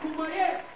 Kumaye.